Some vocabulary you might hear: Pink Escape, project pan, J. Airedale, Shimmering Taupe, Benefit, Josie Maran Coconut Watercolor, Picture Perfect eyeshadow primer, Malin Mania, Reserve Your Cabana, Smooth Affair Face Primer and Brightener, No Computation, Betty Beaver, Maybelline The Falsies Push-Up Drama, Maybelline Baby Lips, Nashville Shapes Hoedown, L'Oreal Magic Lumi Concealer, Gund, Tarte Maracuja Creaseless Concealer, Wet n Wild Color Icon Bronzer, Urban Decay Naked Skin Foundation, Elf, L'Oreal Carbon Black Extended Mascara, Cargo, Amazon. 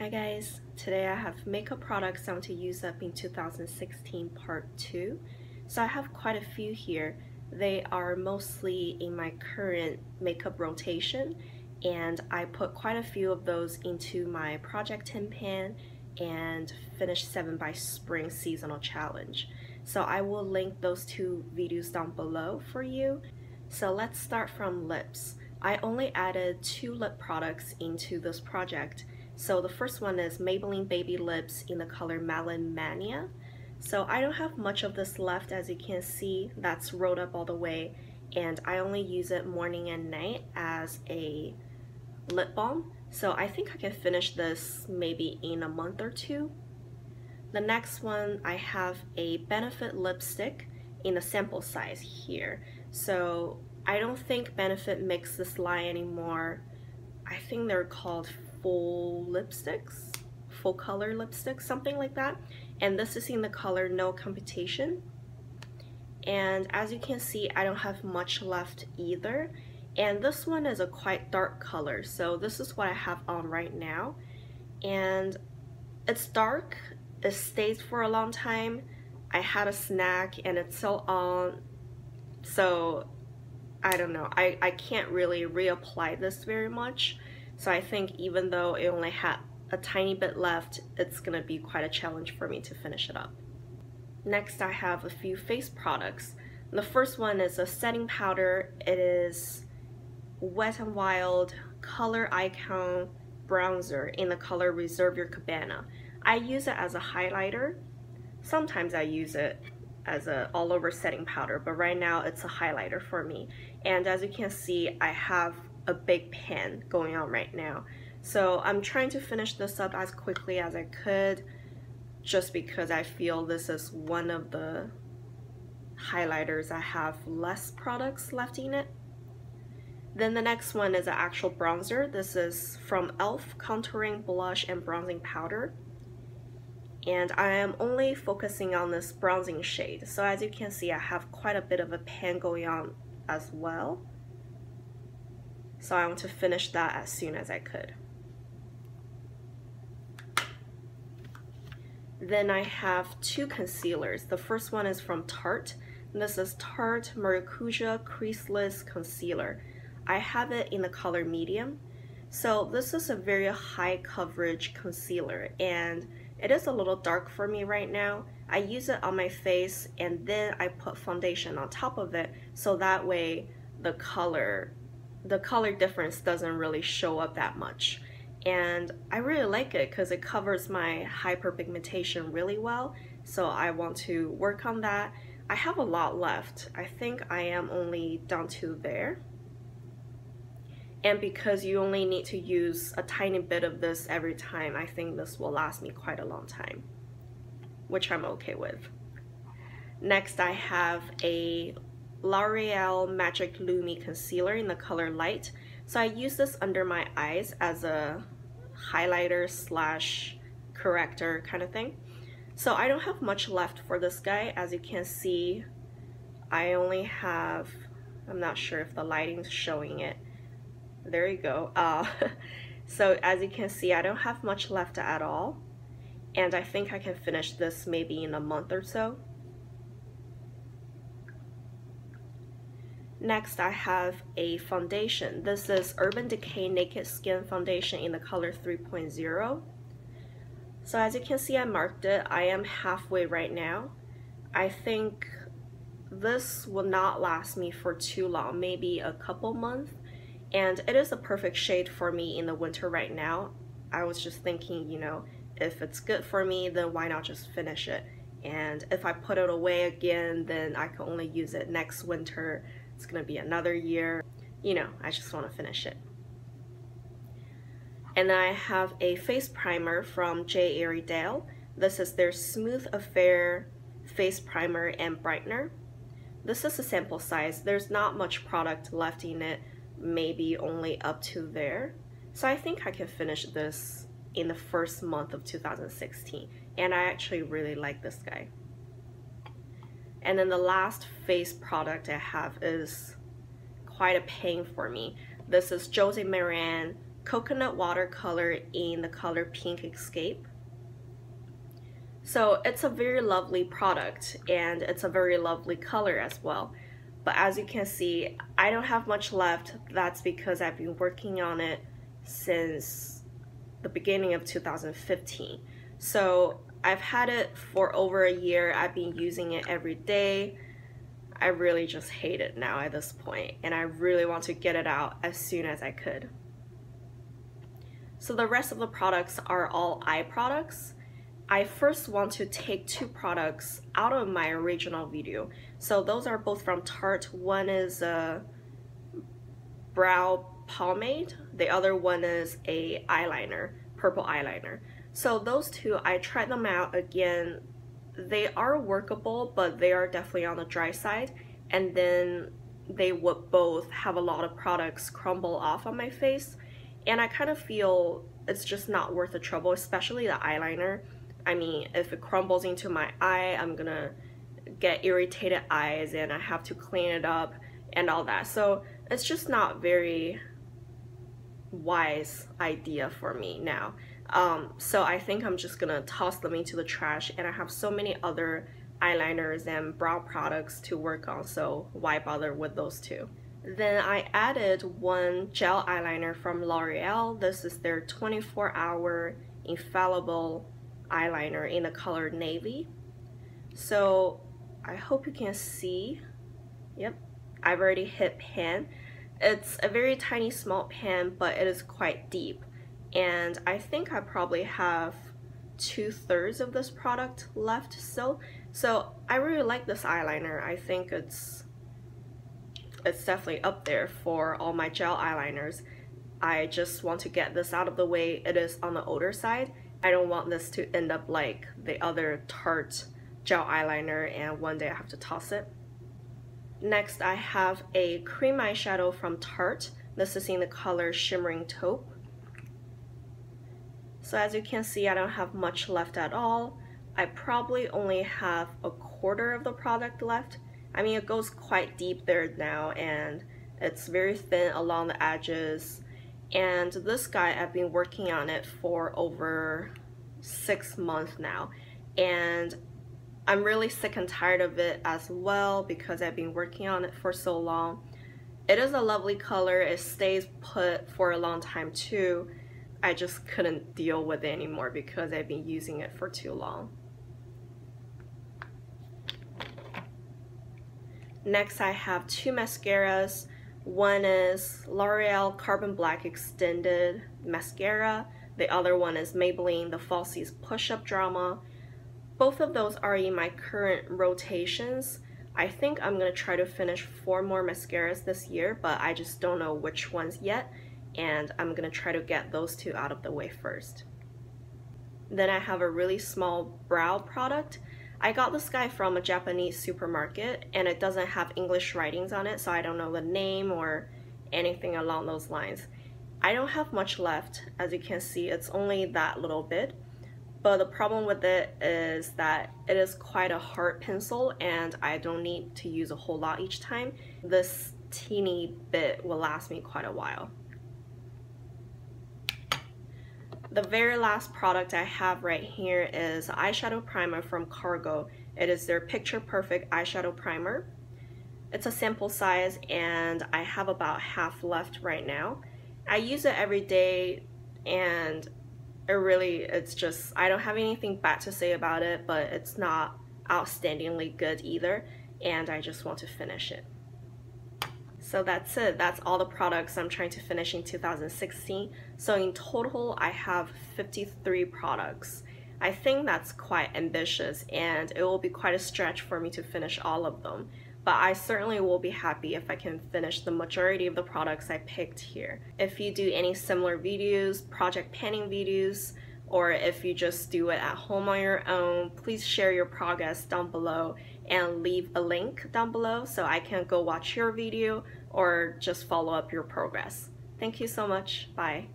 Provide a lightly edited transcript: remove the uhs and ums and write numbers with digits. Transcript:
Hi guys, today I have makeup products I want to use up in 2016 part 2. So I have quite a few here. They are mostly in my current makeup rotation, and I put quite a few of those into my Project 10 pan and Finish 7 by Spring seasonal challenge. So I will link those two videos down below for you. So let's start from lips. I only added 2 lip products into this project. So the first one is Maybelline Baby Lips in the color Malin Mania. So I don't have much of this left, as you can see. That's rolled up all the way, and I only use it morning and night as a lip balm. So I think I can finish this maybe in a month or 2. The next one, I have a Benefit lipstick in a sample size here. So I don't think Benefit makes this line anymore. I think they're called full lipsticks, full color lipsticks, something like that. And this is in the color No Computation. And as you can see, I don't have much left either. And this one is a quite dark color. So this is what I have on right now. And it's dark, it stays for a long time. I had a snack and it's still on. So I don't know, I can't really reapply this very much. So I think even though it only had a tiny bit left, it's gonna be quite a challenge for me to finish it up. Next, I have a few face products. The first one is a setting powder. It is Wet n Wild Color Icon Bronzer in the color Reserve Your Cabana. I use it as a highlighter. Sometimes I use it as an all-over setting powder, but right now it's a highlighter for me. And as you can see, I have a big pan going on right now. So I'm trying to finish this up as quickly as I could, just because I feel this is one of the highlighters I have less products left in it. Then the next one is an actual bronzer. This is from Elf Contouring Blush and Bronzing Powder. And I am only focusing on this bronzing shade. So as you can see, I have quite a bit of a pan going on as well. So I want to finish that as soon as I could. Then I have 2 concealers. The first one is from Tarte. This is Tarte Maracuja Creaseless Concealer. I have it in the color medium. So this is a very high coverage concealer, and it is a little dark for me right now. I use it on my face and then I put foundation on top of it, so that way the color difference doesn't really show up that much. And I really like it because it covers my hyperpigmentation really well, so I want to work on that. I have a lot left. I think I am only down to there. And because you only need to use a tiny bit of this every time, I think this will last me quite a long time, which I'm okay with. Next, I have a L'Oreal Magic Lumi Concealer in the color Light. So I use this under my eyes as a highlighter slash corrector kind of thing. So I don't have much left for this guy. As you can see, I only have, I'm not sure if the lighting's showing it. There you go. So as you can see, I don't have much left at all. And I think I can finish this maybe in a month or so. Next, I have a foundation. This is Urban Decay Naked Skin Foundation in the color 3.0. So as you can see, I marked it. I am halfway right now. I think this will not last me for too long, maybe a couple months. And it is a perfect shade for me in the winter right now. I was just thinking, you know, if it's good for me, then why not just finish it? And if I put it away again, then I can only use it next winter. It's gonna be another year. You know, I just wanna finish it. And then I have a face primer from J. Airedale. This is their Smooth Affair Face Primer and Brightener. This is a sample size. There's not much product left in it, maybe only up to there. So I think I can finish this in the first month of 2016. And I actually really like this guy. And then the last face product I have is quite a pain for me. This is Josie Maran Coconut Watercolor in the color Pink Escape. So it's a very lovely product and it's a very lovely color as well. But as you can see, I don't have much left. That's because I've been working on it since the beginning of 2015. So I've had it for over a year. I've been using it every day. I really just hate it now at this point, and I really want to get it out as soon as I could. So the rest of the products are all eye products. I first want to take two products out of my original video. So those are both from Tarte. One is a brow pomade, the other one is a eyeliner, purple eyeliner. So those two, I tried them out again. They are workable, but they are definitely on the dry side, and then they would both have a lot of products crumble off on my face, and I kind of feel it's just not worth the trouble, especially the eyeliner. I mean, if it crumbles into my eye, I'm gonna get irritated eyes and I have to clean it up and all that. So it's just not very wise idea for me now. So I think I'm just gonna toss them into the trash, and I have so many other eyeliners and brow products to work on, so why bother with those two? Then I added one gel eyeliner from L'Oreal. This is their 24-hour infallible eyeliner in the color navy. So I hope you can see. Yep, I've already hit pan. It's a very tiny small pan, but it is quite deep, and I think I probably have 2/3 of this product left still. So I really like this eyeliner. I think it's definitely up there for all my gel eyeliners. I just want to get this out of the way. It is on the older side. I don't want this to end up like the other Tarte gel eyeliner and one day I have to toss it. Next, I have a cream eyeshadow from Tarte. This is in the color Shimmering Taupe. So as you can see, I don't have much left at all. I probably only have a quarter of the product left. I mean, it goes quite deep there now, and it's very thin along the edges. And this guy, I've been working on it for over 6 months now, and I'm really sick and tired of it as well because I've been working on it for so long. It is a lovely color. It stays put for a long time too. I just couldn't deal with it anymore because I've been using it for too long. Next, I have two mascaras. One is L'Oreal Carbon Black Extended Mascara. The other one is Maybelline The Falsies Push-Up Drama. Both of those are in my current rotations. I think I'm gonna try to finish 4 more mascaras this year, but I just don't know which ones yet. And I'm gonna try to get those two out of the way first. Then I have a really small brow product. I got this guy from a Japanese supermarket, and it doesn't have English writings on it, so I don't know the name or anything along those lines. I don't have much left. As you can see, it's only that little bit, but the problem with it is that it is quite a hard pencil and I don't need to use a whole lot each time. This teeny bit will last me quite a while. The very last product I have right here is eyeshadow primer from Cargo. It is their Picture Perfect eyeshadow primer. It's a sample size and I have about half left right now. I use it every day, and it's just I don't have anything bad to say about it, but it's not outstandingly good either, and I just want to finish it. So that's it. That's all the products I'm trying to finish in 2016. So in total, I have 53 products. I think that's quite ambitious, and it will be quite a stretch for me to finish all of them. But I certainly will be happy if I can finish the majority of the products I picked here. If you do any similar videos, project panning videos, or if you just do it at home on your own, please share your progress down below and leave a link down below so I can go watch your video or just follow up your progress. Thank you so much. Bye.